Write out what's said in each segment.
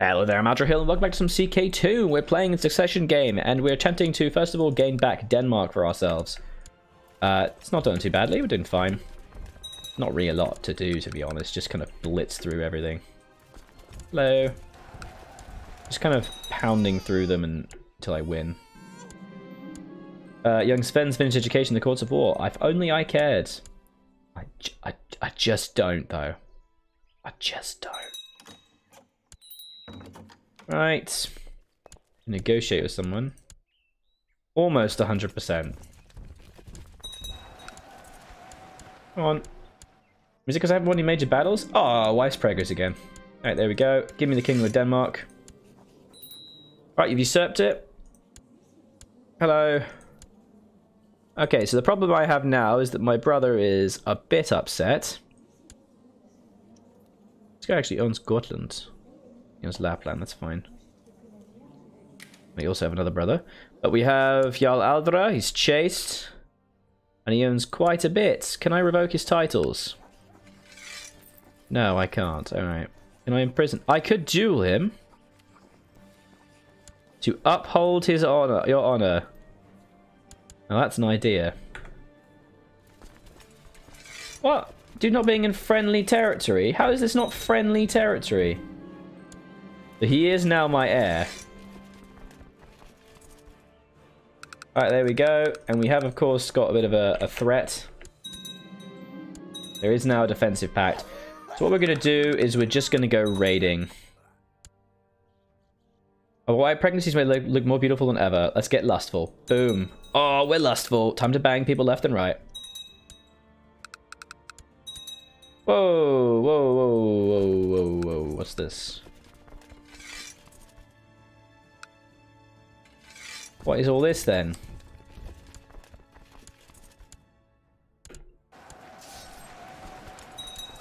Hello there, I'm Aldrahill and welcome back to some CK2. We're playing a succession game and we're attempting to, first of all, gain back Denmark for ourselves. It's not done too badly, we're doing fine. Not really a lot to do, to be honest, just kind of blitz through everything. Hello. Just kind of pounding through them until I win. Young Sven's finished education in the courts of war. If only I cared. I just don't, though. I just don't. Right. Negotiate with someone. Almost 100%. Come on. Is it because I haven't won any major battles? Oh, Weisspregers again. Alright, there we go. Give me the Kingdom of Denmark. Alright, you've usurped it. Hello. Okay, so the problem I have now is that my brother is a bit upset. This guy actually owns Gotland. He owns Lapland, that's fine. We also have another brother. But we have Jarl Aldra, he's chaste. And he owns quite a bit. Can I revoke his titles? No, I can't. Alright. Can I imprison? I could duel him. To uphold his honor, your honor. Now that's an idea. What? Do not being in friendly territory? How is this not friendly territory? But he is now my heir. Alright, there we go. And we have, of course, got a bit of a threat. There is now a defensive pact. So what we're going to do is we're just going to go raiding. Oh, why pregnancies may look more beautiful than ever. Let's get lustful. Boom. Oh, we're lustful. Time to bang people left and right. Whoa, whoa, whoa, whoa, whoa, whoa. What's this? What is all this then?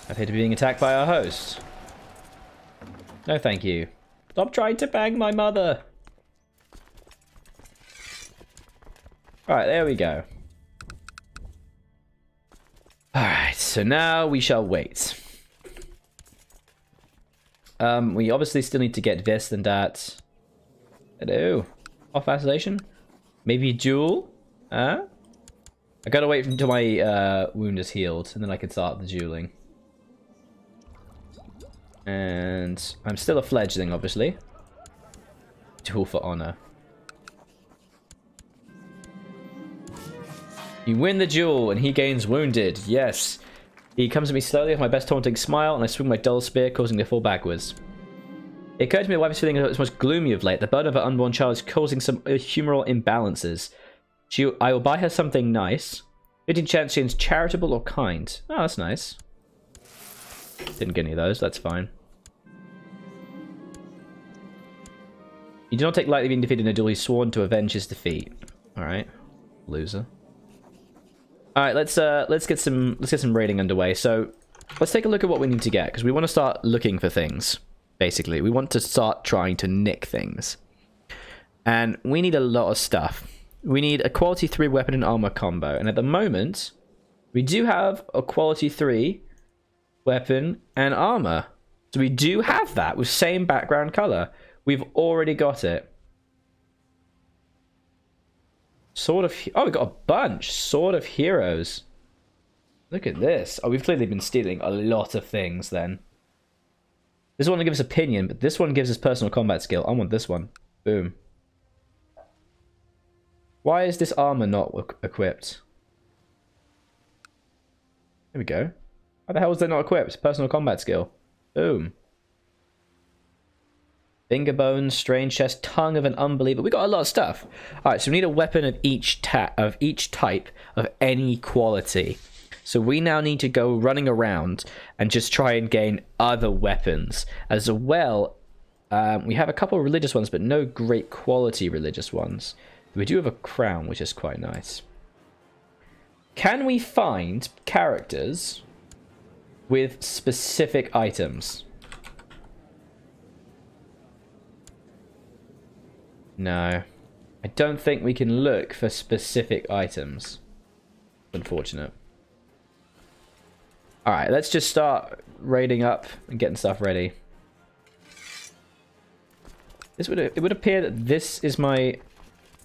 I've hit being attacked by our host. No thank you. Stop trying to bang my mother! Alright, there we go. Alright, so now we shall wait. We obviously still need to get Vestland at... Hello. Off vacillation? Maybe duel? Huh? I gotta wait until my wound is healed and then I can start the dueling. And I'm still a fledgling, obviously. Duel for honor. You win the duel and he gains wounded. Yes. He comes at me slowly with my best taunting smile and I swing my dull spear, causing him to fall backwards. It occurred to me that wife is feeling as much gloomy of late. The burden of her unborn child is causing some humoral imbalances. I will buy her something nice. 15% she is charitable or kind. Oh, that's nice. Didn't get any of those. That's fine. You do not take lightly being defeated in a duel. He's sworn to avenge his defeat. All right, loser. All right, let's get some raiding underway. So let's take a look at what we need to get because we want to start looking for things. Basically, we want to start trying to nick things. And we need a lot of stuff. We need a quality 3 weapon and armor combo. And at the moment, we do have a quality 3 weapon and armor. So we do have that with same background color. We've already got it. Sword of... Oh, we got a bunch. Sword of Heroes. Look at this. Oh, we've clearly been stealing a lot of things then. This one gives opinion, but this one gives us personal combat skill. I want this one. Boom. Why is this armor not equipped? There we go. Why the hell is that not equipped? Personal combat skill. Boom. Finger bones, strange chest, tongue of an unbeliever. We got a lot of stuff. All right, so we need a weapon of each type of any quality. So we now need to go running around and just try and gain other weapons. As well, we have a couple of religious ones, but no great quality religious ones. We do have a crown, which is quite nice. Can we find characters with specific items? No. I don't think we can look for specific items. Unfortunate. Alright, let's just start raiding up and getting stuff ready. This would, it would appear that this is my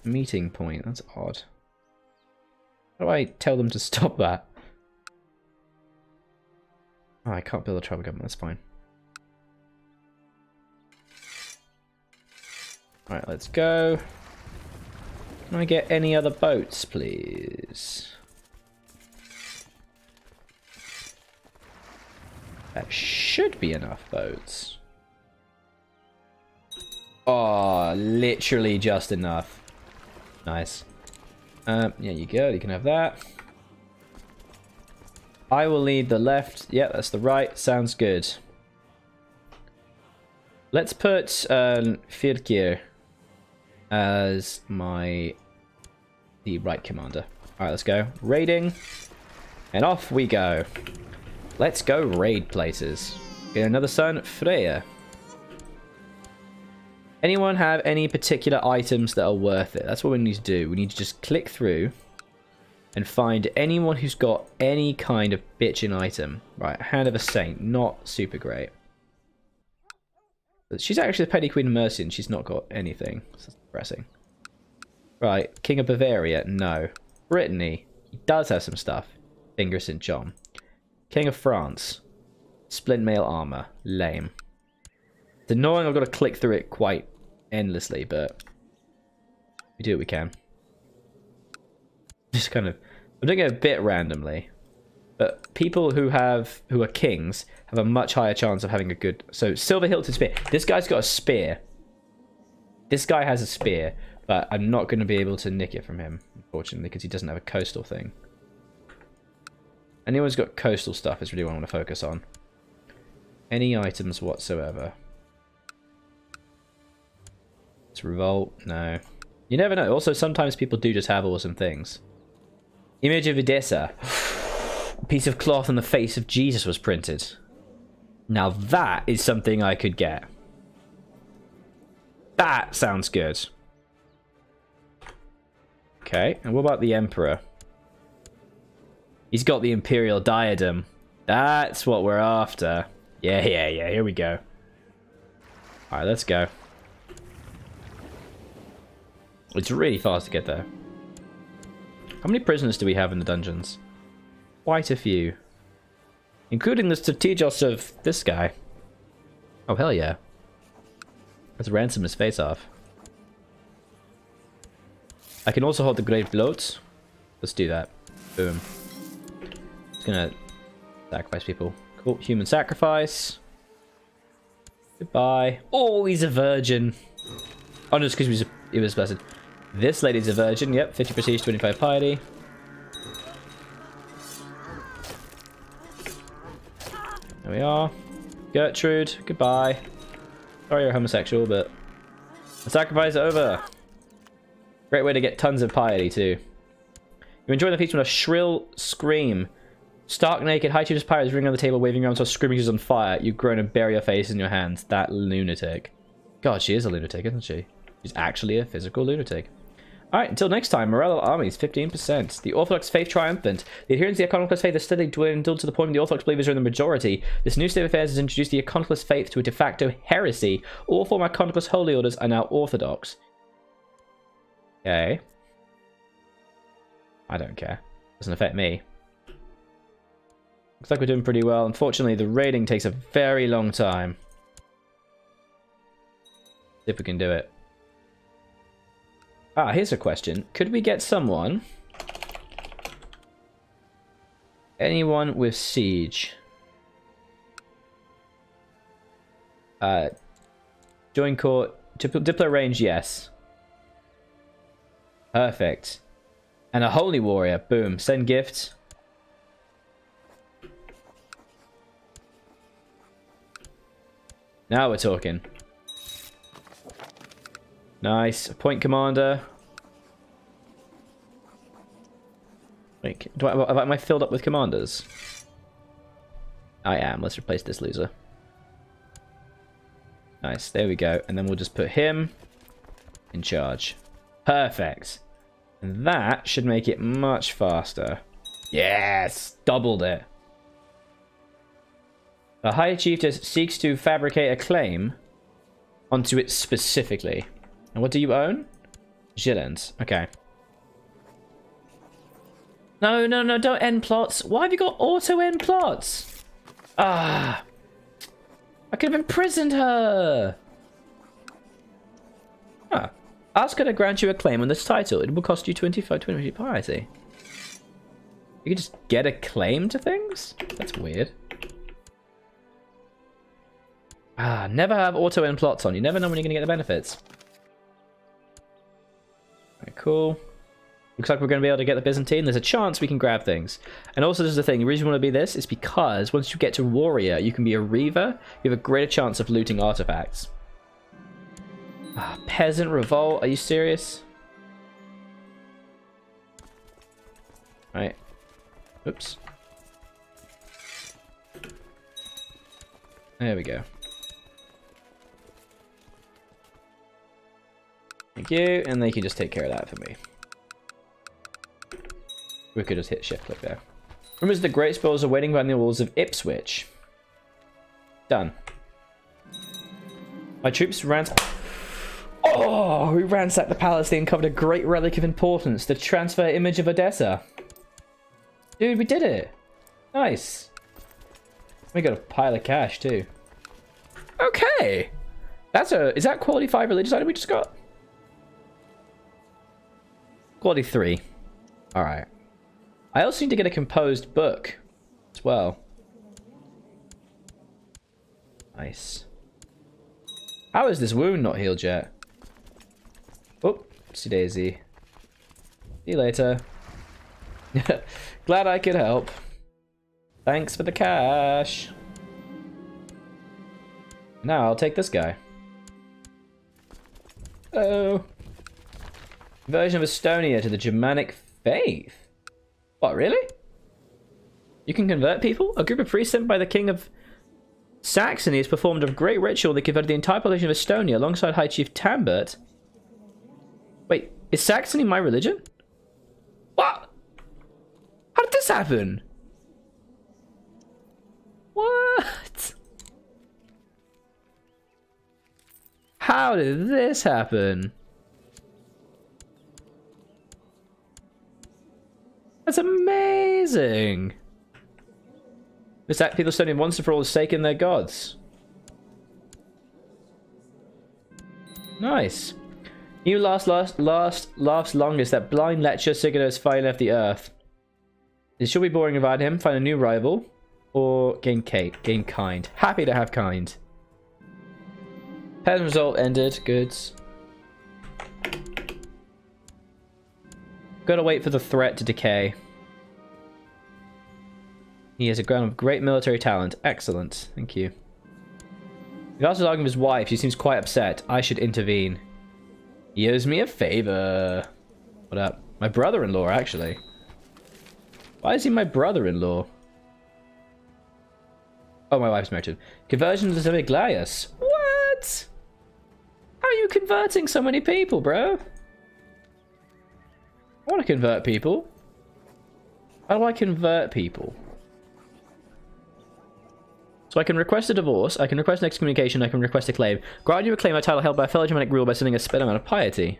meeting point. That's odd. How do I tell them to stop that? Oh, I can't build a tribal government, that's fine. Alright, let's go. Can I get any other boats, please? That should be enough boats. Oh, literally just enough. Nice. Yeah, you go. You can have that. I will lead the left. Yeah, that's the right. Sounds good. Let's put Firkir as the right commander. All right, let's go raiding, and off we go. Let's go raid places. Get another son, Freya. Anyone have any particular items that are worth it? That's what we need to do. We need to just click through and find anyone who's got any kind of bitchin' item. Right, Hand of a Saint, not super great. But she's actually the Petty Queen of Mercia and she's not got anything. So that's depressing. Right, King of Bavaria, no. Brittany, he does have some stuff. Finger St. John. King of France, splint mail armor, lame. It's annoying I've got to click through it quite endlessly, but we do what we can. Just kind of, I'm doing it a bit randomly, but people who are kings have a much higher chance of having a good. So silver hilted spear. This guy's got a spear. This guy has a spear, but I'm not going to be able to nick it from him, unfortunately, because he doesn't have a coastal thing. Anyone's got coastal stuff is really what I want to focus on. Any items whatsoever. It's revolt, no. You never know. Also, sometimes people do just have awesome things. Image of Edessa. A piece of cloth on the face of Jesus was printed. Now that is something I could get. That sounds good. Okay, and what about the Emperor? He's got the Imperial Diadem. That's what we're after. Yeah, yeah, yeah, here we go. Alright, let's go. It's really fast to get there. How many prisoners do we have in the dungeons? Quite a few. Including the strategos of this guy. Oh, hell yeah. Let's ransom his face off. I can also hold the grave bloats. Let's do that. Boom. Just gonna sacrifice people. Cool. Human sacrifice. Goodbye. Oh, he's a virgin. Oh, no, excuse me. It was blessed. This lady's a virgin, yep, 50 prestige, 25 piety. There we are. Gertrude, goodbye. Sorry you're homosexual, but the sacrifice over. Great way to get tons of piety, too. You enjoy the feast when a shrill scream. Stark naked, high chief's pirates ring on the table, waving arms while screaming is on fire. You groan and bury your face in your hands. That lunatic. God, she is a lunatic, isn't she? She's actually a physical lunatic. Alright, until next time, morale of armies, 15%. The Orthodox faith triumphant. The adherents of the Iconoclast faith has steadily dwindled to the point where the Orthodox believers are in the majority. This new state of affairs has introduced the Iconoclast faith to a de facto heresy. All former Iconoclast holy orders are now Orthodox. Okay. I don't care. Doesn't affect me. Looks like we're doing pretty well. Unfortunately, the raiding takes a very long time. See if we can do it. Ah, here's a question. Could we get someone... anyone with siege? Join court... Diplo range, yes. Perfect. And a holy warrior. Boom. Send gifts. Now we're talking. Nice. Point commander. Wait, am I filled up with commanders? I am. Let's replace this loser. Nice. There we go. And then we'll just put him in charge. Perfect. And that should make it much faster. Yes! Doubled it. The High Chiefess seeks to fabricate a claim onto it specifically. And what do you own? Gillens. Okay. No, no, no, don't end plots. Why have you got auto end plots? Ah. I could have imprisoned her. Huh. Ask her to grant you a claim on this title. It will cost you 25 piety. You can just get a claim to things? That's weird. Ah, never have auto end plots on. You never know when you're gonna get the benefits. Right, cool. Looks like we're going to be able to get the Byzantine. There's a chance we can grab things. And also, there's the thing. The reason you want to be this is because once you get to Warrior, you can be a Reaver. You have a greater chance of looting artifacts. Ah, Peasant Revolt. Are you serious? Right. Oops. There we go. Thank you. And they can just take care of that for me. We could just hit shift click there. Rumors of the great spells are waiting behind the walls of Ipswich. Done. My troops ransacked. Oh, we ransacked the palace. They uncovered a great relic of importance, the transfer image of Edessa. Dude, we did it. Nice. We got a pile of cash too. Okay. That's a, is that quality 5 religious item we just got? Quality 3. All right. I also need to get a composed book as well. Nice. How is this wound not healed yet? Oopsie daisy. See you later. Glad I could help. Thanks for the cash. Now I'll take this guy. Hello. Conversion of Estonia to the Germanic faith. What, really? You can convert people? A group of priests sent by the king of Saxony has performed a great ritual that converted the entire population of Estonia alongside High Chief Tambert. Wait, is Saxony my religion? What? How did this happen? What? How did this happen? That's amazing! This act people studying once and for all is sake in their gods. Nice. You laughs longest, that blind lecher Sigurd has finally left the earth. It should be boring without him, find a new rival, or gain kind. Happy to have kind. Peasant result ended, goods. Gotta wait for the threat to decay. He has a ground of great military talent. Excellent. Thank you. He also arguing with his wife. She seems quite upset. I should intervene. He owes me a favor. What up? My brother-in-law, actually. Why is he my brother-in-law? Oh, my wife's married. Conversion to Zemiglias. What? How are you converting so many people, bro? I want to convert people. How do I convert people? So I can request a divorce, I can request an excommunication, I can request a claim. Grant you a claim, a title held by a fellow Germanic ruler by sending a spent amount of piety.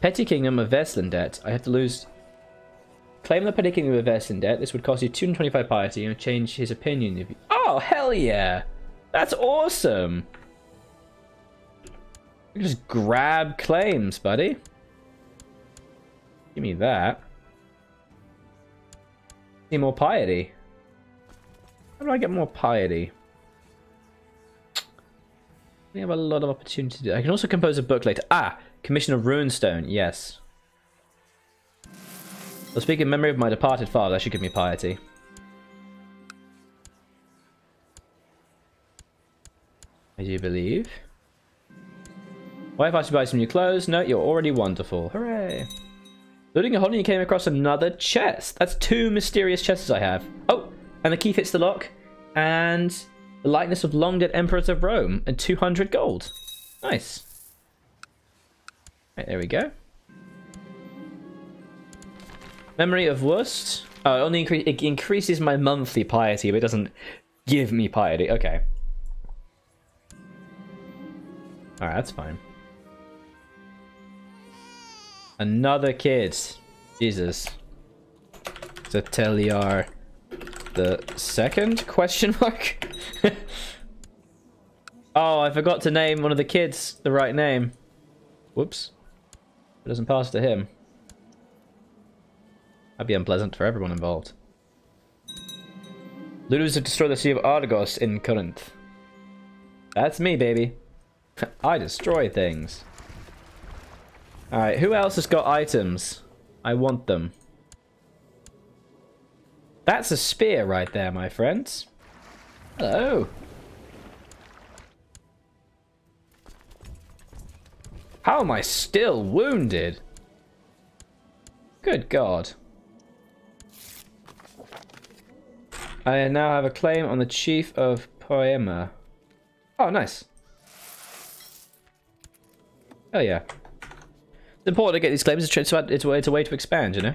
Petty Kingdom of Vestland debt. I have to lose... Claim the Petty Kingdom of Vestland debt. This would cost you 225 piety and change his opinion. If you... Oh, hell yeah! That's awesome! We just grab claims, buddy. Give me that. Need more piety. How do I get more piety? We have a lot of opportunity to do. I can also compose a book later. Ah! Commission of Runestone. Yes. I'll speak in memory of my departed father. That should give me piety. I do believe. Why have I to buy some new clothes? No, you're already wonderful. Hooray. Looting a hole and you came across another chest. That's 2 mysterious chests I have. Oh, and the key fits the lock. And the likeness of long dead emperors of Rome. And 200 gold. Nice. Right, there we go. Memory of Wurst. Oh, it increases my monthly piety, but it doesn't give me piety. Okay. Alright, that's fine. Another kid. Jesus. The Teliar the second? Question mark? Oh, I forgot to name one of the kids the right name. Whoops. It doesn't pass to him. That'd be unpleasant for everyone involved. Ludus have destroyed the Sea of Argos in Corinth. That's me, baby. I destroy things. Alright, who else has got items? I want them. That's a spear right there, my friends. Hello. How am I still wounded? Good God. I now have a claim on the chief of Bohemia. Oh, nice. Oh, yeah. It's important to get these claims. It's a way to expand, you know?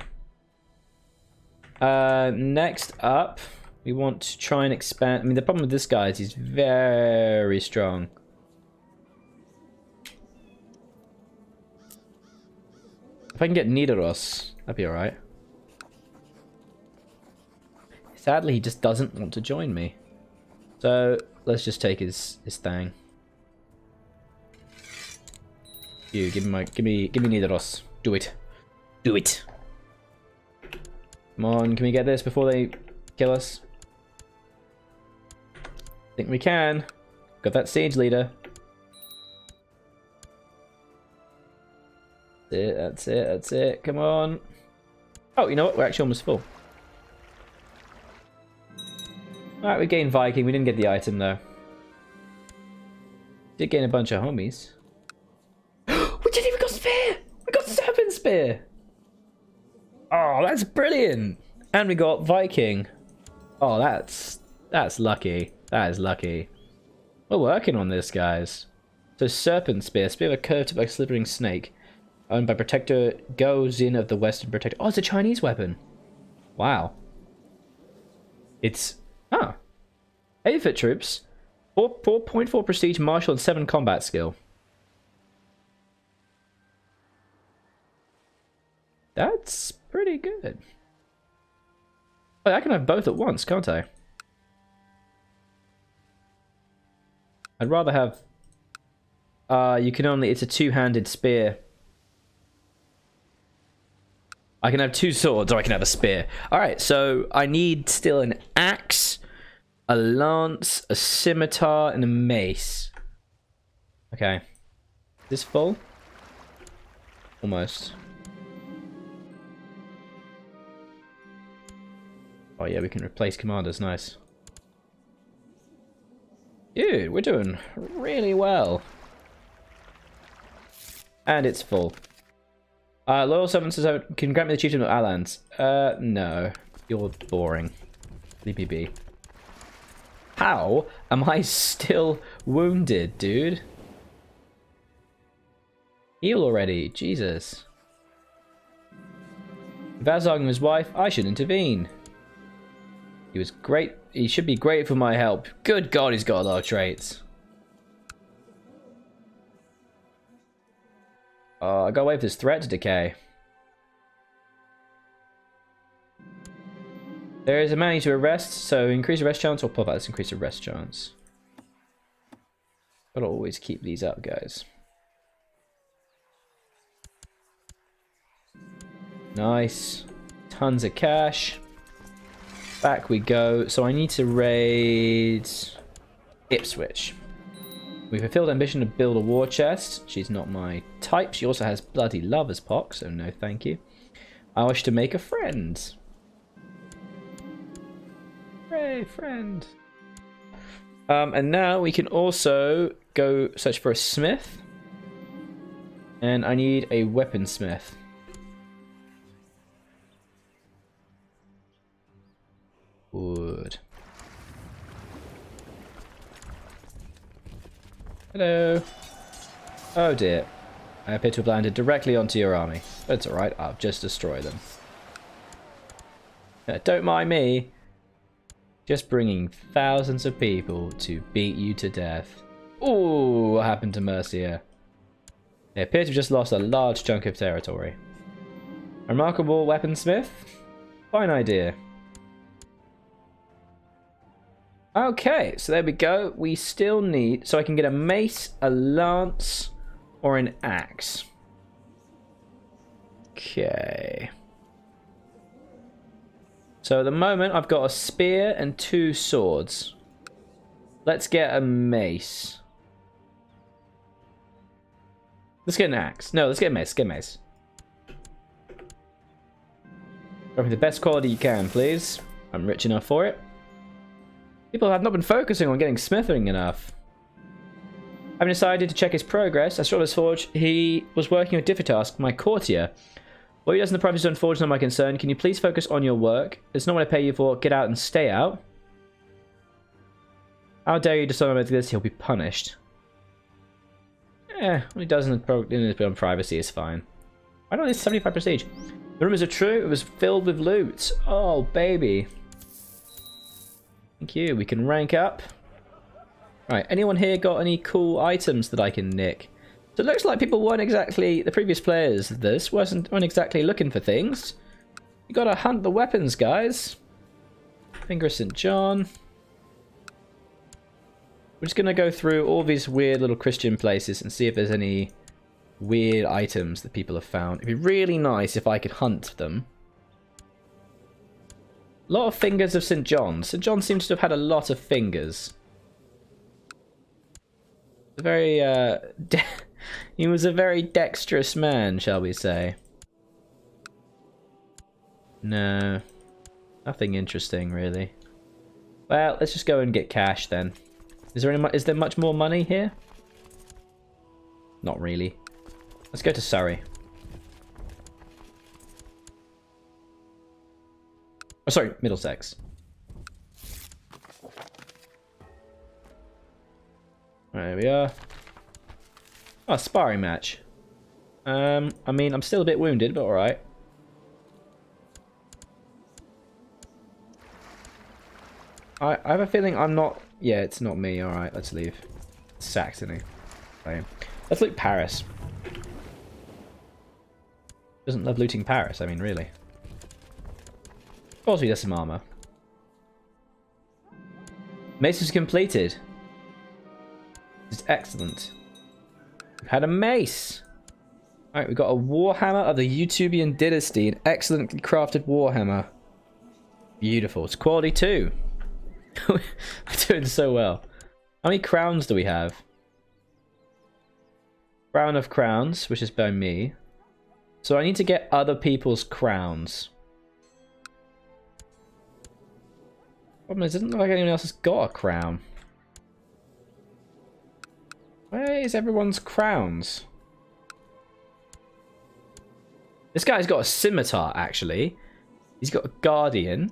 Next up, we want to try and expand. I mean, the problem with this guy is he's very strong. If I can get Nidaros, that'd be alright. Sadly, he just doesn't want to join me. So, let's just take his thing. You, give me Nidaros. Do it. Do it. Come on, can we get this before they kill us? I think we can. Got that siege leader. That's it, that's it, that's it. Come on. Oh, you know what? We're actually almost full. Alright, we gained Viking. We didn't get the item, though. Did gain a bunch of homies. We didn't even got spear! We got serpent spear! Oh, that's brilliant! And we got Viking. Oh, that's lucky. That is lucky. We're working on this, guys. So serpent spear. Spear of a curved like slithering snake. Owned by Protector Gozin of the Western Protector. Oh, it's a Chinese weapon. Wow. It's... Huh. Aphit troops. 4.4 prestige, martial, and 7 combat skill. That's pretty good. Wait, I can have both at once, can't I? I'd rather have... you can only... It's a two-handed spear. I can have two swords, or I can have a spear. Alright, so I need still an axe, a lance, a scimitar, and a mace. Okay. Is this full? Almost. Oh yeah, we can replace commanders, nice. Dude, we're doing really well. And it's full. Loyal servant says I can grant me the chieftain of Alans. No. You're boring. Leave me be. How am I still wounded, dude? Heal already, Jesus. Vazog and his wife, I should intervene. He was great. He should be great for my help. Good God, he's got a lot of traits. I got away with his threat to decay. There is a man to arrest, so increase arrest chance or pop out. Let's increase arrest chance. Gotta always keep these up, guys. Nice. Tons of cash. Back we go. So I need to raid Ipswich. We fulfilled ambition to build a war chest. She's not my type. She also has bloody lover's pox, so no thank you. I wish to make a friend. Hooray, friend. And now we can also go search for a smith. And I need a weaponsmith. Wood. Hello. Oh dear. I appear to have landed directly onto your army. That's alright, I'll just destroy them. Don't mind me. Just bringing thousands of people to beat you to death. Ooh, what happened to Mercia? They appear to have just lost a large chunk of territory. Remarkable weaponsmith? Fine idea. Okay, so there we go. We still need... So I can get a mace, a lance, or an axe. Okay. So at the moment, I've got a spear and two swords. Let's get a mace. Let's get an axe. No, let's get a mace. Get a mace. Drop me the best quality you can, please. I'm rich enough for it. People have not been focusing on getting smithing enough. Having decided to check his progress, I saw his forge. He was working with Diffitask, my courtier. What he does in the private zone forge is not my concern. Can you please focus on your work? It's not what I pay you for. Get out and stay out. How dare you dishonor me like this? He'll be punished. Eh, what he does in the privacy is fine. Why not this 75 prestige? The rumors are true. It was filled with loot. Oh, baby. Thank you. We can rank up. Right, anyone here got any cool items that I can nick? So it looks like people weren't exactly, the previous players of this, weren't exactly looking for things. You gotta hunt the weapons, guys. Finger of St. John. We're just gonna go through all these weird little Christian places and see if there's any weird items that people have found. It'd be really nice if I could hunt them. A lot of fingers of St. John. St. John seems to have had a lot of fingers. Very, he was a very dexterous man, shall we say. No. Nothing interesting, really. Well, let's just go and get cash, then. Is there much more money here? Not really. Let's go to Surrey. Oh, sorry, Middlesex. There we are. Oh, sparring match. I mean, I'm still a bit wounded, but alright. I have a feeling I'm not... Yeah, it's not me. Alright, let's leave. Saxony. Okay. Let's loot Paris. Doesn't love looting Paris, I mean, really. Of course we get some armor. Mace was completed. It's excellent. We've had a mace. All right, we've got a warhammer of the Utubian dynasty, an excellently crafted warhammer. Beautiful. It's quality 2. We're doing so well. How many crowns do we have? Crown of crowns, which is by me. So I need to get other people's crowns. Problem is, it doesn't look like anyone else has got a crown. Where is everyone's crowns? This guy's got a scimitar, actually. He's got a guardian.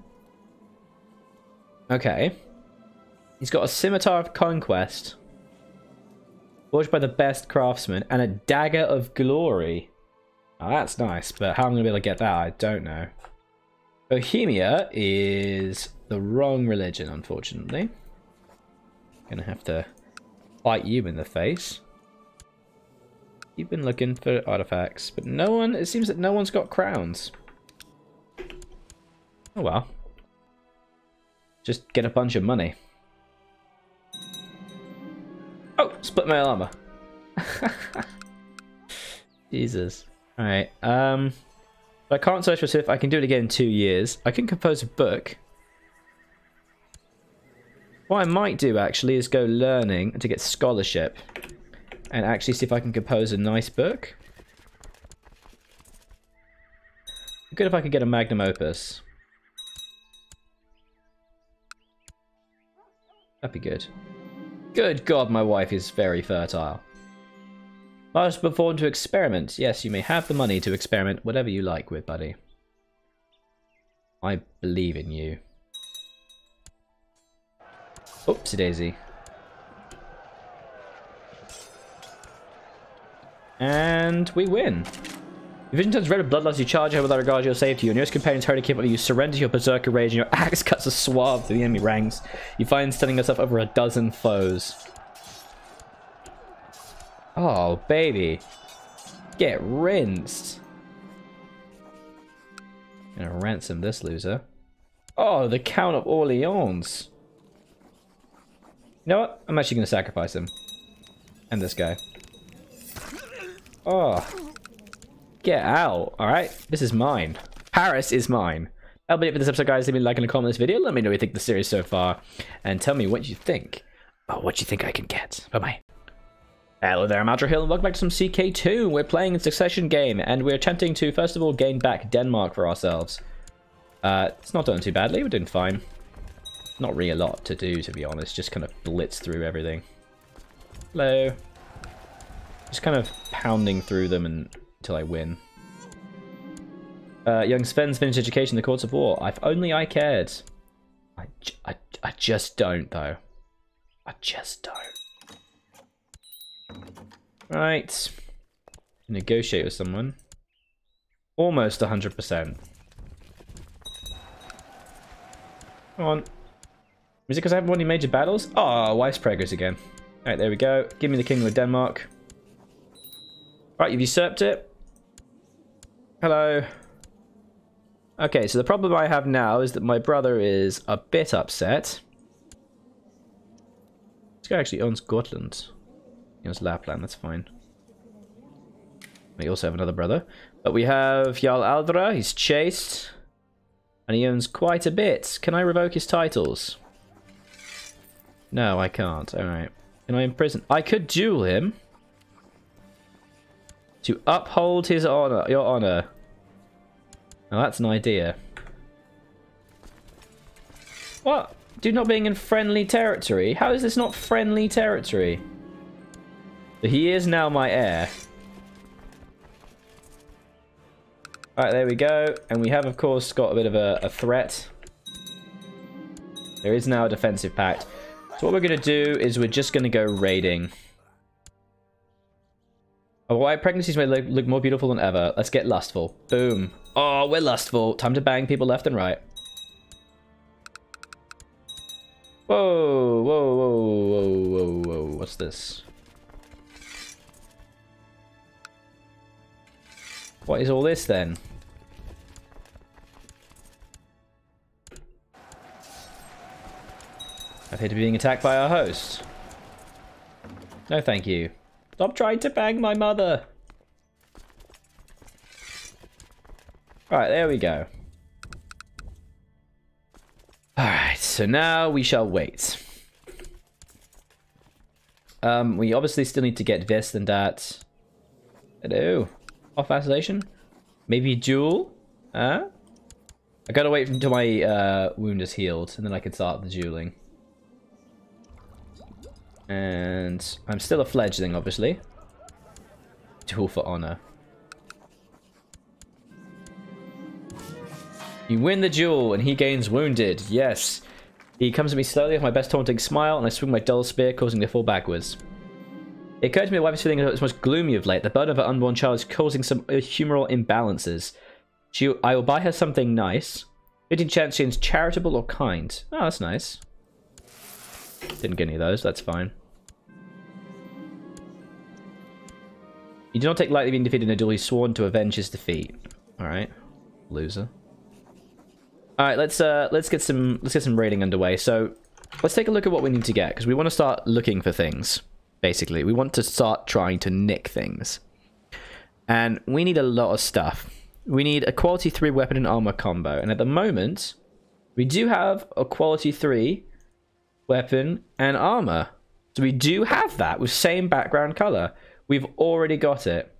Okay. He's got a scimitar of conquest. Forged by the best craftsman. And a dagger of glory. Now, that's nice, but how I'm going to be able to get that, I don't know. Bohemia is the wrong religion, unfortunately. I'm going to have to... Bite you in the face. You've been looking for artifacts, but no one, it seems that no one's got crowns. Oh well. Just get a bunch of money. Oh, split mail armor. Jesus. Alright, I can't search for Sif. I can do it again in 2 years. I can compose a book. What I might do actually is go learning to get scholarship and actually see if I can compose a nice book. Good if I could get a magnum opus. That'd be good. Good God, my wife is very fertile. I was born to experiment. Yes, you may have the money to experiment whatever you like with, buddy. I believe in you. Oopsie daisy. And we win. Your vision turns red with blood as you charge over without regard to your safety. Your nearest companion's hurried capable. You surrender to your berserker rage and your axe cuts a swath through the enemy ranks. You find stunning yourself over a dozen foes. Oh, baby. Get rinsed. I'm gonna ransom this loser. Oh, the Count of Orleans. You know what? I'm actually gonna sacrifice him. And this guy. Oh. Get out, alright? This is mine. Paris is mine. That'll be it for this episode, guys. Leave me a like and a comment on this video. Let me know what you think of the series so far. And tell me what you think. Oh, what you think I can get. Bye-bye. Hello there, I'm Aldrahill, and welcome back to some CK2. We're playing a succession game, and we're attempting to, first of all, gain back Denmark for ourselves. It's not done too badly, we're doing fine. Not really a lot to do, to be honest, just kind of blitz through everything. Hello. Just kind of pounding through them until I win. Young Sven's finished education in the courts of war. If only I cared. I just don't, though. I just don't. Right. Negotiate with someone. Almost 100%. Come on. Is it because I haven't won any major battles? Oh, wife's preggers again. Alright, there we go. Give me the Kingdom of Denmark. Alright, you've usurped it. Hello. Okay, so the problem I have now is that my brother is a bit upset. This guy actually owns Gotland. He owns Lapland, that's fine. We also have another brother. But we have Jarl Aldra, he's chaste. And he owns quite a bit. Can I revoke his titles? No, I can't. Alright. Can I imprison? I could duel him. To uphold his honor, your honor. Now that's an idea. What? Dude not being in friendly territory? How is this not friendly territory? He is now my heir. Alright, there we go. And we have, of course, got a bit of a threat. There is now a defensive pact. So what we're going to do is we're just going to go raiding. Oh, why pregnancies may look more beautiful than ever. Let's get lustful. Boom. Oh, we're lustful. Time to bang people left and right. Whoa, whoa, whoa, whoa, whoa, whoa. What's this? What is all this then? I appear to be being attacked by our host. No thank you. Stop trying to bang my mother! Alright, there we go. Alright, so now we shall wait. We obviously still need to get Vestland at... Hello. Off vacillation? Maybe duel? Huh? I gotta wait until my wound is healed, and then I can start the dueling. And I'm still a fledgling, obviously. Duel for honor. You win the duel, and he gains wounded. Yes. He comes at me slowly with my best taunting smile, and I swing my dull spear, causing him to fall backwards. It occurred to me the wife is feeling it's most gloomy of late. The burden of her unborn child is causing some humoral imbalances. I will buy her something nice. 15 chance she is charitable or kind. Oh, that's nice. Didn't get any of those. That's fine. You do not take lightly being defeated in a duel. He's sworn to avenge his defeat. All right, loser. All right, let's get some raiding underway. So let's take a look at what we need to get because we want to start looking for things. Basically, we want to start trying to nick things. And we need a lot of stuff. We need a quality 3 weapon and armor combo. And at the moment, we do have a quality 3 weapon and armor. So we do have that with same background color. We've already got it.